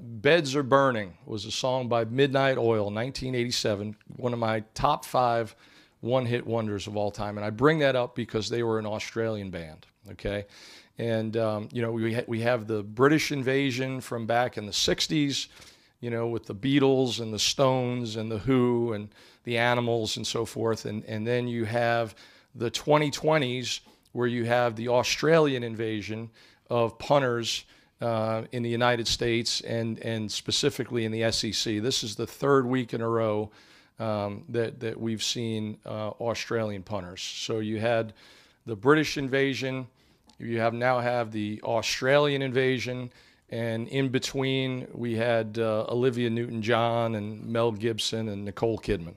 Beds Are Burning was a song by Midnight Oil, 1987, one of my top 5 one-hit wonders of all time. And I bring that up because they were an Australian band, okay? And, you know, we have the British invasion from back in the 60s, you know, with the Beatles and the Stones and the Who and the Animals and so forth. And then you have the 2020s where you have the Australian invasion of punters in the United States and specifically in the SEC. This is the 3rd week in a row that we've seen Australian punters. So you had the British invasion, you now have the Australian invasion, and in between we had Olivia Newton-John and Mel Gibson and Nicole Kidman.